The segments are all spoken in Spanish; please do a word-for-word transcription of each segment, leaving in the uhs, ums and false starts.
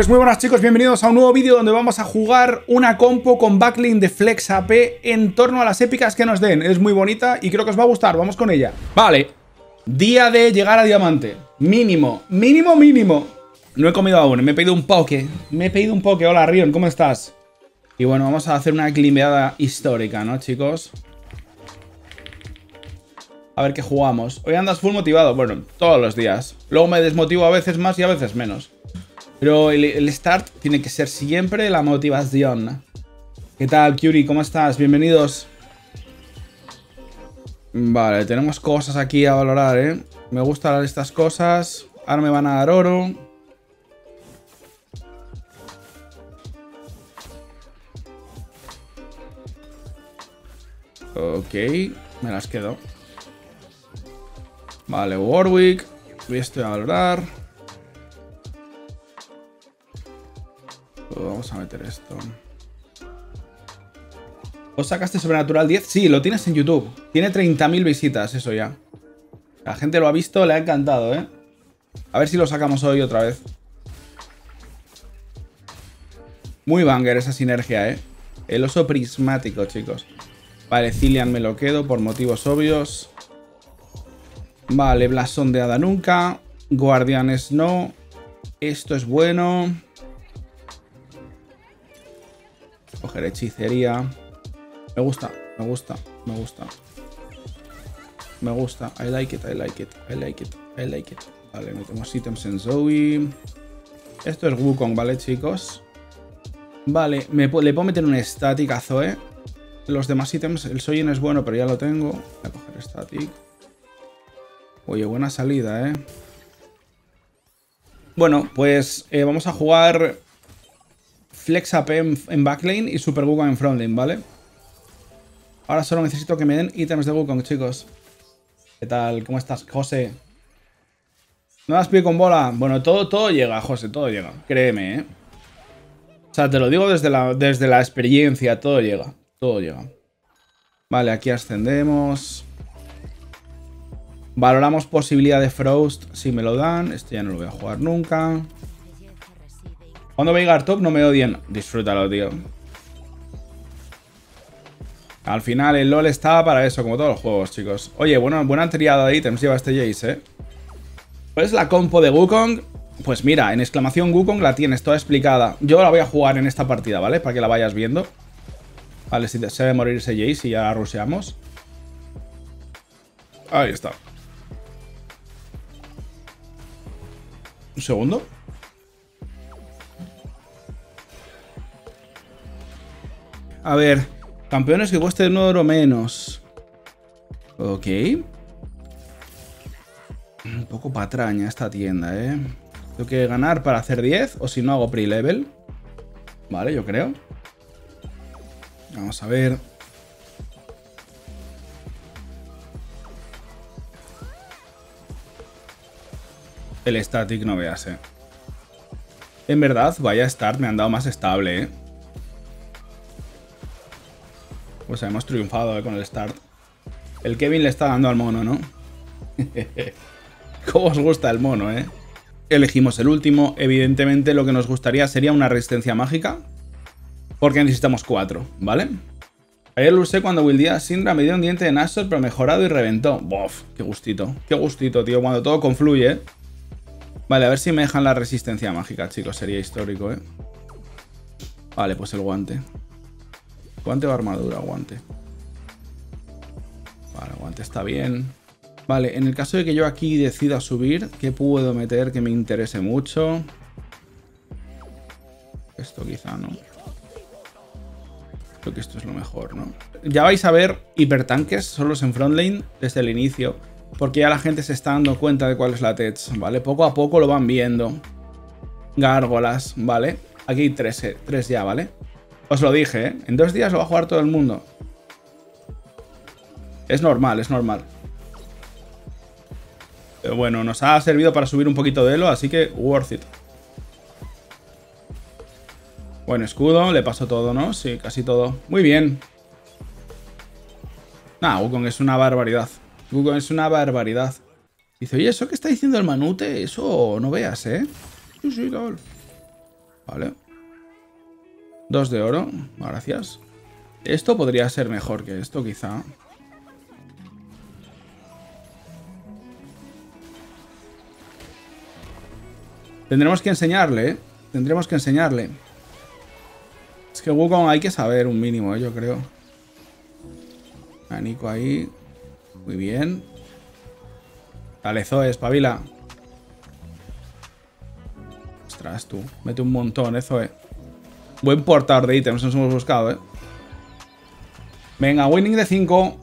Pues muy buenas chicos, bienvenidos a un nuevo vídeo donde vamos a jugar una compo con backlink de Flex A P en torno a las épicas que nos den. Es muy bonita y creo que os va a gustar, vamos con ella. Vale, día de llegar a diamante, mínimo, mínimo, mínimo. No he comido aún, me he pedido un poke, me he pedido un poke, hola Rion, ¿cómo estás? Y bueno, vamos a hacer una climbeada histórica, ¿no chicos? A ver qué jugamos. Hoy andas full motivado, bueno, todos los días. Luego me desmotivo a veces más y a veces menos. Pero el, el start tiene que ser siempre la motivación. ¿Qué tal, Kyuri? ¿Cómo estás? Bienvenidos. Vale, tenemos cosas aquí a valorar, ¿eh? Me gustan estas cosas. Ahora me van a dar oro. Ok, me las quedo. Vale, Warwick. Esto voy a valorar. Vamos a meter esto. ¿Os sacaste Sobrenatural diez? Sí, lo tienes en YouTube. Tiene treinta mil visitas, eso ya. La gente lo ha visto, le ha encantado, ¿eh? A ver si lo sacamos hoy otra vez. Muy banger esa sinergia, ¿eh? El oso prismático, chicos. Vale, Cillian me lo quedo por motivos obvios. Vale, blasón de hada nunca. Guardianes no. Esto es bueno. Coger hechicería. Me gusta, me gusta, me gusta. Me gusta. I like it, I like it, I like it, I like it. Vale, metemos ítems en Zoe. Esto es Wukong, ¿vale, chicos? Vale, me, le puedo meter un static a Zoe. Los demás ítems, el Soyen es bueno, pero ya lo tengo. Voy a coger static. Oye, buena salida, ¿eh? Bueno, pues eh, vamos a jugar... Flex A P en backlane y Super Wukong en frontlane, ¿vale? Ahora solo necesito que me den ítems de Wukong, chicos. ¿Qué tal? ¿Cómo estás, José? No das pie con bola. Bueno, todo, todo llega, José, todo llega. Créeme, ¿eh? O sea, te lo digo desde la, desde la experiencia. Todo llega, todo llega. Vale, aquí ascendemos. Valoramos posibilidad de Frost si me lo dan. Esto ya no lo voy a jugar nunca. Cuando Veigar top, no me odien. Disfrútalo, tío. Al final el LoL está para eso, como todos los juegos, chicos. Oye, bueno, buena triada de ítems lleva este Jace, ¿eh? ¿Cuál es la compo de Wukong? Pues mira, en exclamación Wukong la tienes toda explicada. Yo la voy a jugar en esta partida, ¿vale? Para que la vayas viendo. Vale, si se debe morir ese Jace y ya la rusheamos. Ahí está. Un segundo. A ver, campeones que cuesten un oro menos. Ok. Un poco patraña esta tienda, ¿eh? Tengo que ganar para hacer diez, o si no hago pre-level. Vale, yo creo. Vamos a ver. El static no veas, ¿eh? En verdad, vaya start, me han dado más estable, ¿eh? Pues hemos triunfado eh, con el start. El Kevin le está dando al mono, ¿no? ¿Cómo os gusta el mono, eh? Elegimos el último. Evidentemente lo que nos gustaría sería una resistencia mágica. Porque necesitamos cuatro, ¿vale? Ayer lo usé cuando buildía a Syndra. Me dio un diente de Nashor, pero mejorado y reventó. Bof, qué gustito. Qué gustito, tío. Cuando todo confluye. Vale, a ver si me dejan la resistencia mágica, chicos. Sería histórico, ¿eh? Vale, pues el guante. Guante o armadura, guante. Vale, guante está bien. Vale, en el caso de que yo aquí decida subir, ¿qué puedo meter que me interese mucho? Esto quizá, ¿no? Creo que esto es lo mejor, ¿no? Ya vais a ver hipertanques solos en frontlane desde el inicio, porque ya la gente se está dando cuenta de cuál es la tech, ¿vale? Poco a poco lo van viendo. Gárgolas, ¿vale? Aquí hay tres, eh, tres ya, ¿vale? Os lo dije, ¿eh? En dos días lo va a jugar todo el mundo. Es normal, es normal. Pero bueno, nos ha servido para subir un poquito de elo, así que worth it. Buen escudo, le pasó todo, ¿no? Sí, casi todo. Muy bien. Nah, Wukong es una barbaridad. Wukong es una barbaridad. Dice, oye, eso que está diciendo el Manute, eso no veas, ¿eh? Sí, sí, lol. Vale. Dos de oro. Gracias. Esto podría ser mejor que esto, quizá. Tendremos que enseñarle, ¿eh? Tendremos que enseñarle. Es que Wukong hay que saber un mínimo, ¿eh? Yo creo. Anico ahí. Muy bien. Dale, Zoe, espabila. Ostras, tú. Mete un montón, ¿eh, Zoe? Buen portador de ítems nos hemos buscado, ¿eh? Venga, winning de cinco.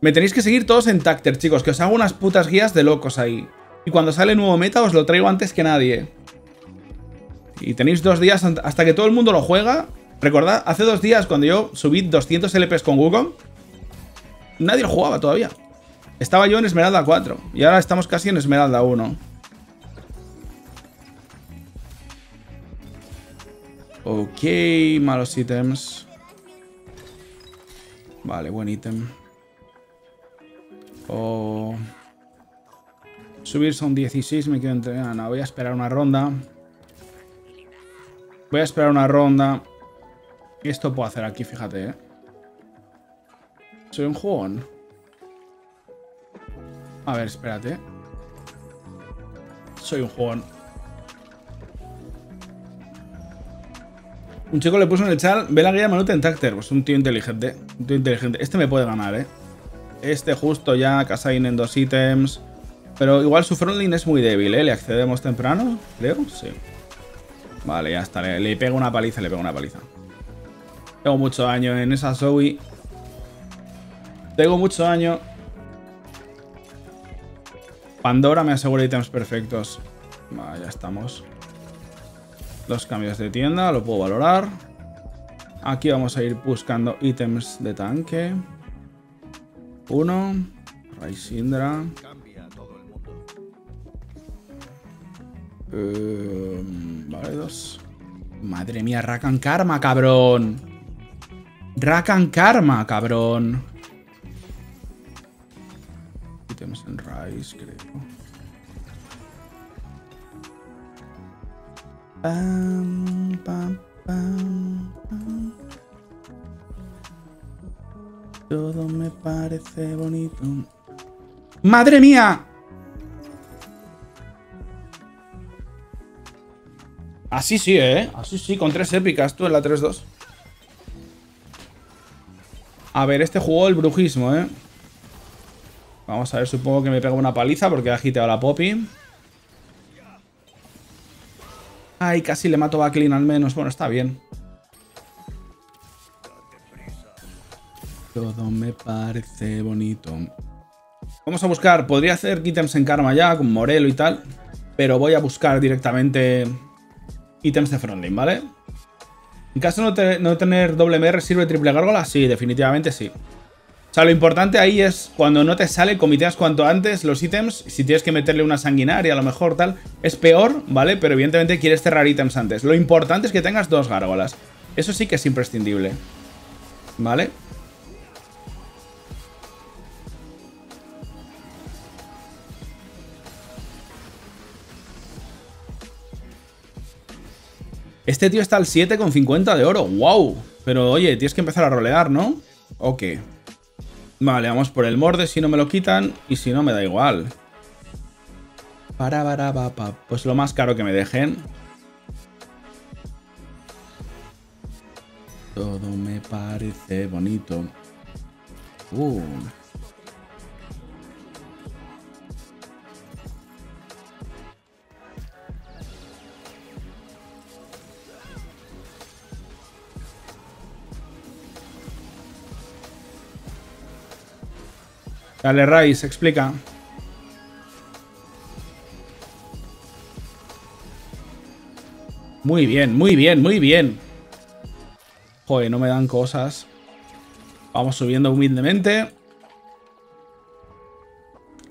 Me tenéis que seguir todos en Tacter, chicos, que os hago unas putas guías de locos ahí. Y cuando sale nuevo meta os lo traigo antes que nadie. Y tenéis dos días hasta que todo el mundo lo juega. Recordad, hace dos días cuando yo subí doscientos L Pes con Wukong, nadie lo jugaba todavía. Estaba yo en Esmeralda cuatro y ahora estamos casi en Esmeralda uno. Ok, malos ítems. Vale, buen ítem. Oh... Subir son dieciséis, me quedo entre... Ah, no, voy a esperar una ronda. Voy a esperar una ronda. Esto puedo hacer aquí, fíjate, ¿eh? Soy un jugón. A ver, espérate. Soy un jugón. Un chico le puso en el chat, ve la guía de Manute en Tacter. Pues un tío inteligente. Un tío inteligente. Este me puede ganar, ¿eh? Este justo ya, Kasain en dos ítems... Pero igual su frontline es muy débil, ¿eh? Le accedemos temprano, creo. Sí. Vale, ya está. Le, le pego una paliza, le pego una paliza. Tengo mucho daño en esa Zoe. Tengo mucho daño. Pandora me asegura ítems perfectos. Vale, ya estamos. Dos cambios de tienda, lo puedo valorar. Aquí vamos a ir buscando ítems de tanque. Uno. Ray Syndra. Uh, vale, dos. Madre mía, Rakan Karma, cabrón. Rakan Karma, cabrón. Y tenemos en Ryze, creo. Pam, pam, pam, pam. Todo me parece bonito. ¡Madre mía! Así sí, ¿eh? Así sí, con tres épicas. Tú en la tres dos. A ver, este jugó el brujismo, ¿eh? Vamos a ver, supongo que me pega una paliza porque ha agitado la Poppy. Ay, casi le mato backline al menos. Bueno, está bien. Todo me parece bonito. Vamos a buscar. Podría hacer ítems en Karma ya, con Morelo y tal. Pero voy a buscar directamente... ítems de frontline, ¿vale? En caso de no, te, no tener doble M R, ¿sirve triple gárgola? Sí, definitivamente sí. O sea, lo importante ahí es cuando no te sale, comiteas cuanto antes los ítems. Si tienes que meterle una sanguinaria, a lo mejor tal, es peor, ¿vale? Pero evidentemente quieres cerrar ítems antes. Lo importante es que tengas dos gárgolas. Eso sí que es imprescindible, ¿vale? Este tío está al siete con cincuenta de oro. ¡Wow! Pero oye, tienes que empezar a rolear, ¿no? Ok. Vale, vamos por el morde si no me lo quitan. Y si no, me da igual. Para, para, para, para. Pues lo más caro que me dejen. Todo me parece bonito. Uh. Dale, Ryze, explica. Muy bien, muy bien, muy bien. Joder, no me dan cosas. Vamos subiendo humildemente.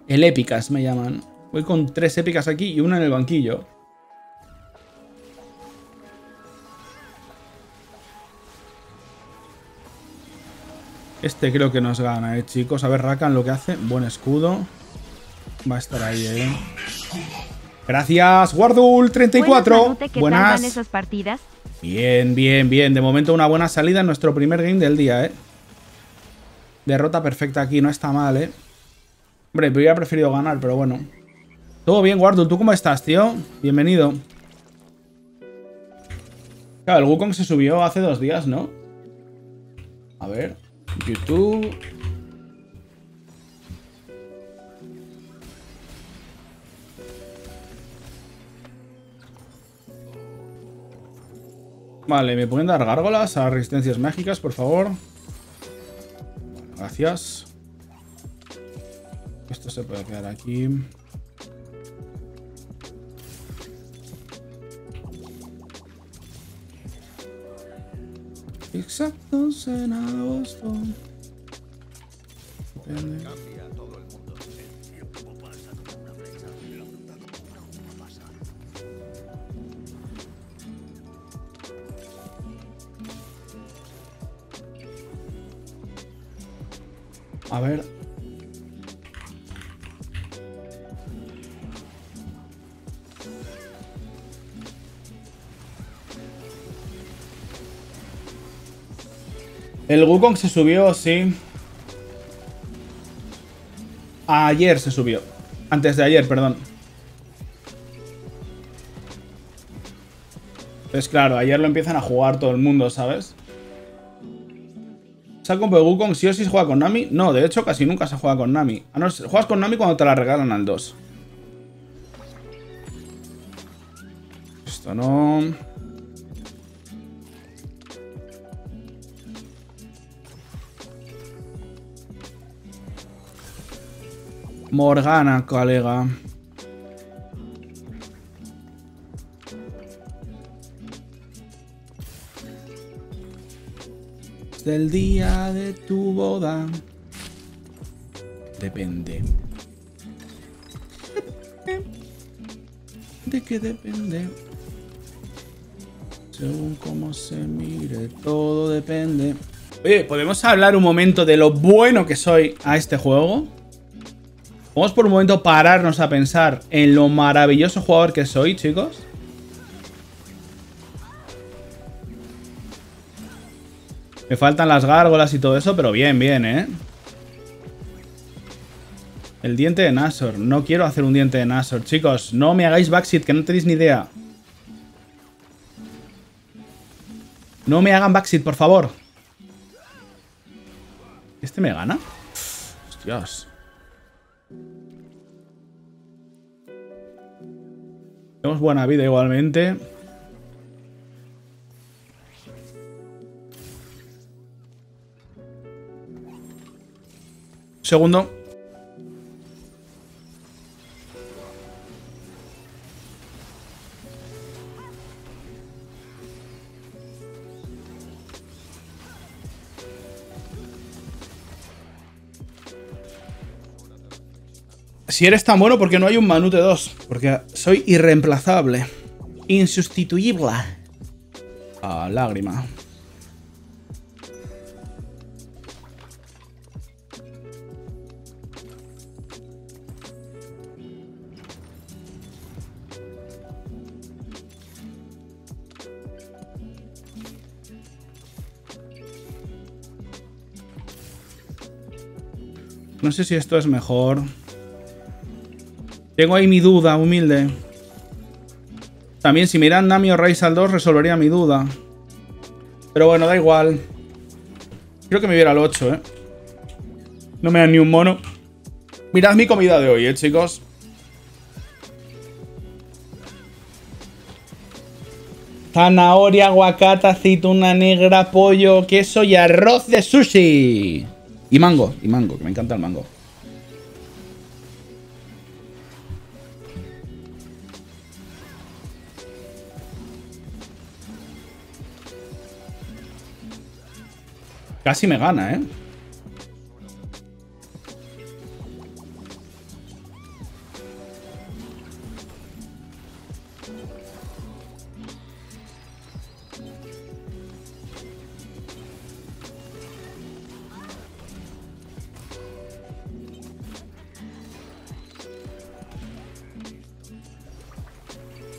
El épicas me llaman. Voy con tres épicas aquí y una en el banquillo. Este creo que nos gana, eh, chicos. A ver, Rakan lo que hace. Buen escudo. Va a estar ahí, eh. Gracias, Wardul treinta y cuatro. Buenas. Esas partidas. Bien, bien, bien. De momento una buena salida en nuestro primer game del día, ¿eh? Derrota perfecta aquí, no está mal, ¿eh? Hombre, me hubiera preferido ganar, pero bueno. Todo bien, Wardul. ¿Tú cómo estás, tío? Bienvenido. Claro, el Wukong se subió hace dos días, ¿no? A ver. YouTube. Vale, ¿me pueden dar gárgolas a resistencias mágicas, por favor? Gracias. Esto se puede quedar aquí. Exactos en agosto. Depende. A ver. El Wukong se subió, sí. Ayer se subió. Antes de ayer, perdón. Pues claro, ayer lo empiezan a jugar todo el mundo, ¿sabes? ¿Se ha comprado Wukong? ¿Sí o sí se juega con Nami? No, de hecho casi nunca se juega con Nami. Ah, no, juegas con Nami cuando te la regalan al dos. Esto no... Morgana, colega. Del día de tu boda. Depende. ¿De qué depende? Según cómo se mire, todo depende. Oye, ¿podemos hablar un momento de lo bueno que soy a este juego? Vamos por un momento pararnos a pensar en lo maravilloso jugador que soy, chicos. Me faltan las gárgolas y todo eso, pero bien, bien, ¿eh? El diente de Nashor. No quiero hacer un diente de Nashor, chicos. No me hagáis backseat, que no tenéis ni idea. No me hagan backseat, por favor. ¿Este me gana? Hostias. Tenemos buena vida igualmente. Segundo. Si eres tan bueno, ¿por qué no hay un Manute dos? Porque soy irreemplazable. Insustituible. Ah, lágrima. No sé si esto es mejor. Tengo ahí mi duda, humilde. También si miran Nami o Ryze al dos, resolvería mi duda. Pero bueno, da igual. Creo que me viera al ocho, ¿eh? No me dan ni un mono. Mirad mi comida de hoy, ¿eh, chicos? Zanahoria, aguacate, aceituna negra, pollo, queso y arroz de sushi. Y mango, y mango, que me encanta el mango. Casi me gana, ¿eh?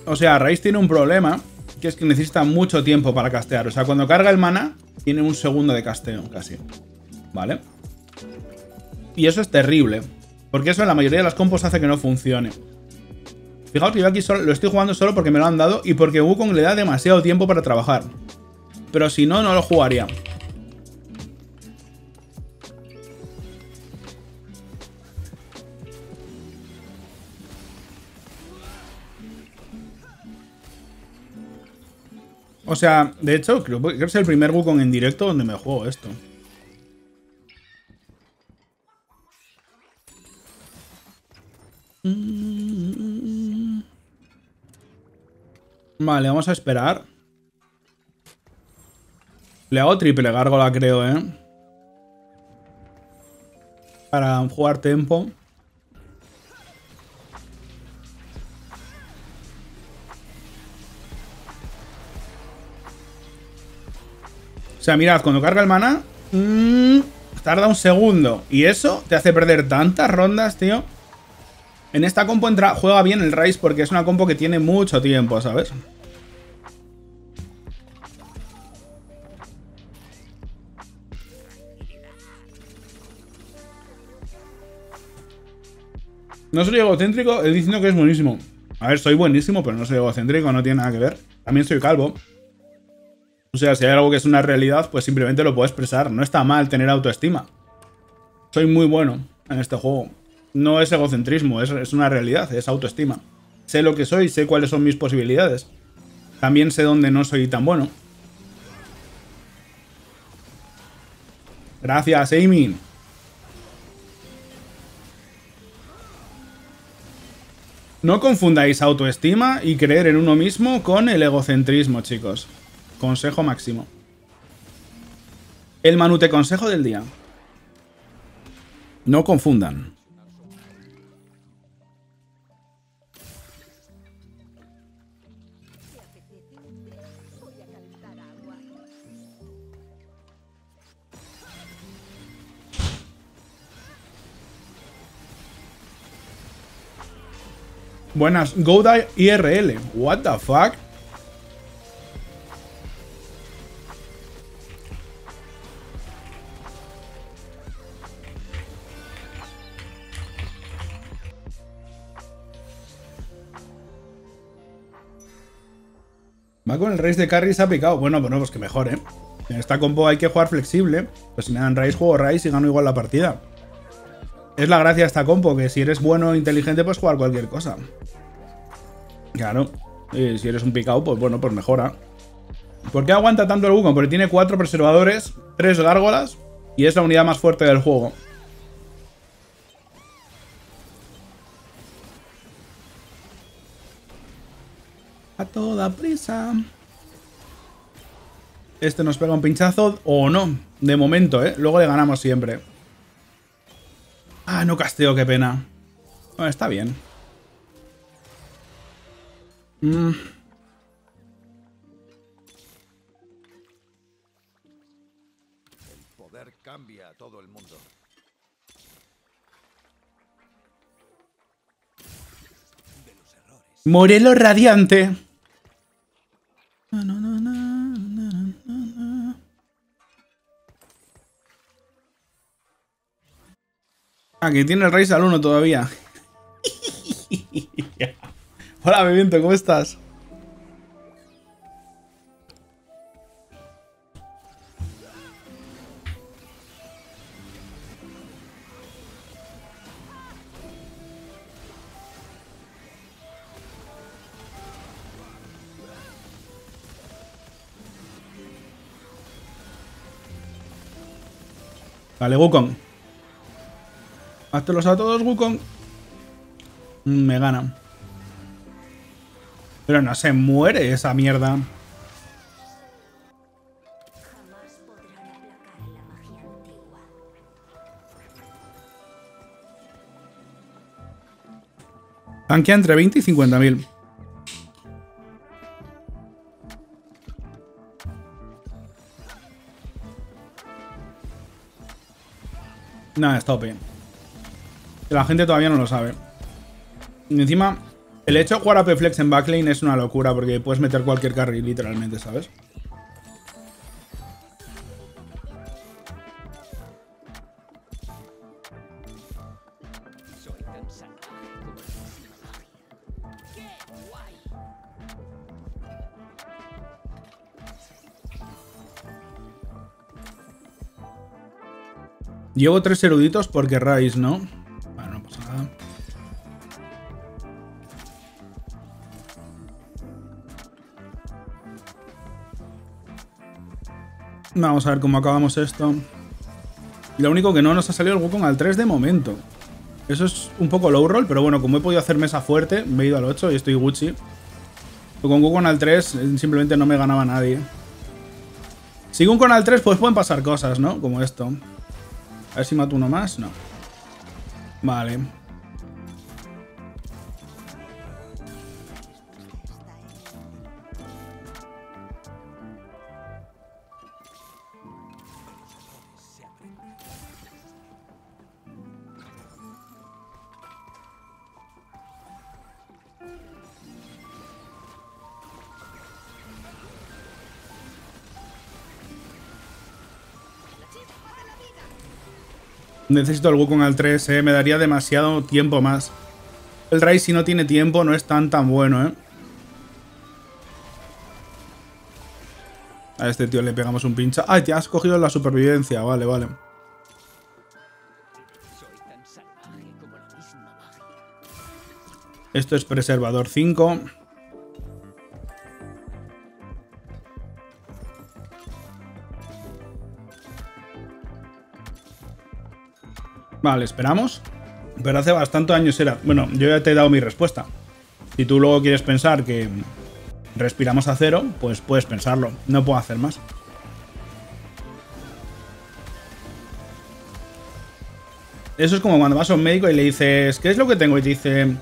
O sea, Ryze tiene un problema, que es que necesita mucho tiempo para castear. O sea, cuando carga el mana, tiene un segundo de casteo, casi. ¿Vale? Y eso es terrible, porque eso en la mayoría de las compos hace que no funcione. Fijaos que yo aquí solo, lo estoy jugando solo porque me lo han dado y porque Wukong le da demasiado tiempo para trabajar. Pero si no, no lo jugaría. O sea, de hecho, creo, creo que es el primer Wukong en directo donde me juego esto. Vale, vamos a esperar. Le hago triple gárgola, creo, ¿eh? Para jugar tempo. O sea, mirad, cuando carga el mana, mmm, tarda un segundo. Y eso te hace perder tantas rondas, tío. En esta compo entra, juega bien el Ryze porque es una compo que tiene mucho tiempo, ¿sabes? No soy egocéntrico, él diciendo que es buenísimo. A ver, soy buenísimo, pero no soy egocéntrico, no tiene nada que ver. También soy calvo. O sea, si hay algo que es una realidad, pues simplemente lo puedo expresar. No está mal tener autoestima. Soy muy bueno en este juego. No es egocentrismo, es, es una realidad, es autoestima. Sé lo que soy, sé cuáles son mis posibilidades. También sé dónde no soy tan bueno. Gracias, Amy. No confundáis autoestima y creer en uno mismo con el egocentrismo, chicos. Consejo máximo. El Manute consejo del día. No confundan. Buenas, Gouda I R L. What the fuck? Va con el Ryze de carry, se ha picado. Bueno, bueno, pues que mejor, ¿eh? En esta compo hay que jugar flexible. Pues si me dan Ryze, juego Ryze y gano igual la partida. Es la gracia de esta compo, que si eres bueno e inteligente, puedes jugar cualquier cosa. Claro. Y si eres un picado, pues bueno, pues mejora. ¿Por qué aguanta tanto el Wukong? Porque tiene cuatro preservadores, tres gárgolas y es la unidad más fuerte del juego. A toda prisa. Este nos pega un pinchazo o no. De momento, ¿eh? Luego le ganamos siempre. Ah, no casteo, qué pena. Bueno, está bien. Mm. El poder cambia a todo el mundo. De los errores. Morelo radiante. No, no, no, no. Ah, que tiene el Ryze al uno todavía. Hola, Bebiento, ¿cómo estás? Vale, Wukong. Haztelos a todos, Wukong. Me gana. Pero no se muere esa mierda. Tanquea entre veinte y cincuenta mil. Nada, está O P. La gente todavía no lo sabe. Y encima, El hecho de jugar A P Flex en backlane es una locura porque puedes meter cualquier carry literalmente, ¿sabes? Llevo tres eruditos porque Ryze, ¿no? Bueno, no pasa nada. Vamos a ver cómo acabamos esto. Lo único que no nos ha salido el Wukong al tres de momento. Eso es un poco low roll, pero bueno, como he podido hacer mesa fuerte, me he ido al ocho y estoy Gucci. Pero con Wukong al tres simplemente no me ganaba nadie. Si Wukong al tres, pues pueden pasar cosas, ¿no? Como esto. A ver si mato uno más. No. Vale. Necesito el Wukong al tres, ¿eh? Me daría demasiado tiempo más. El Ryze, si no tiene tiempo, no es tan tan bueno, ¿eh? A este tío le pegamos un pincha. ¡Ay, te has cogido la supervivencia! Vale, vale. Esto es Preservador cinco. Vale, esperamos. Pero hace bastante años era... Bueno, yo ya te he dado mi respuesta. Si tú luego quieres pensar que respiramos a cero, pues puedes pensarlo. No puedo hacer más. Eso es como cuando vas a un médico y le dices... ¿Qué es lo que tengo? Y te dice...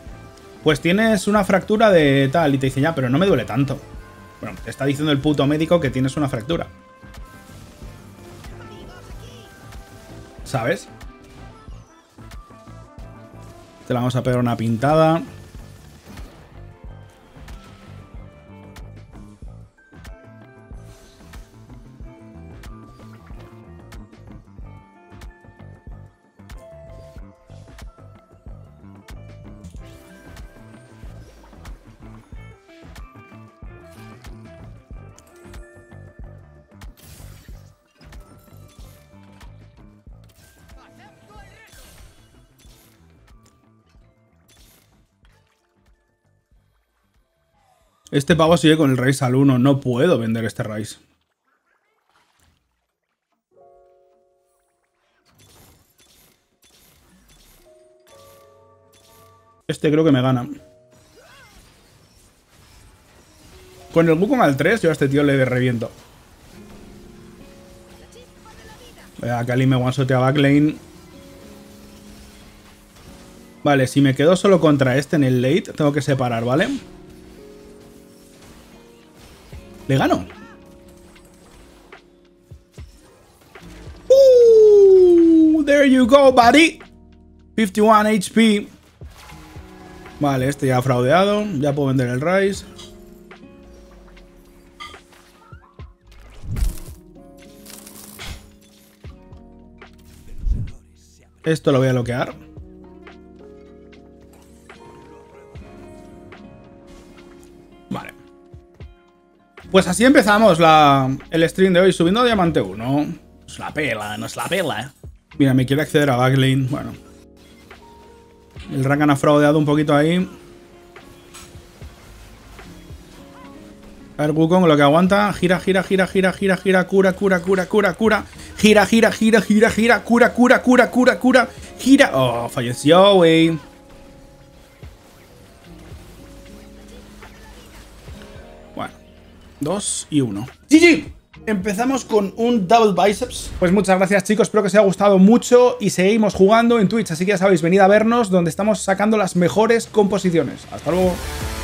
Pues tienes una fractura de tal. Y te dice, ya, pero no me duele tanto. Bueno, te está diciendo el puto médico que tienes una fractura. ¿Sabes? Te la vamos a pegar una pintada. Este pavo sigue con el Ryze al uno. No puedo vender este Ryze. Este creo que me gana. Con el Wukong al tres yo a este tío le reviento. Vea, Kali me one-shotea backlane. Vale, si me quedo solo contra este en el late, tengo que separar, ¿vale? Le gano. Uh, there you go, buddy. fifty-one H P. Vale, este ya ha fraudeado. Ya puedo vender el Ryze. Esto lo voy a bloquear. Pues así empezamos la, el stream de hoy, subiendo a Diamante uno. Nos la pela, nos la pela. Mira, me quiere acceder a backlane. Bueno. El Rakan ha fraudeado un poquito ahí. A ver, Wukong, lo que aguanta. Gira, gira, gira, gira, gira, gira, cura, cura, cura, cura, cura. Gira, gira, gira, gira, gira, cura, cura, cura, cura, cura. Gira. Oh, falleció, wey. dos y uno. ¡G G! Empezamos con un double biceps. Pues muchas gracias, chicos, espero que os haya gustado mucho y seguimos jugando en Twitch, así que ya sabéis, venid a vernos donde estamos sacando las mejores composiciones. Hasta luego.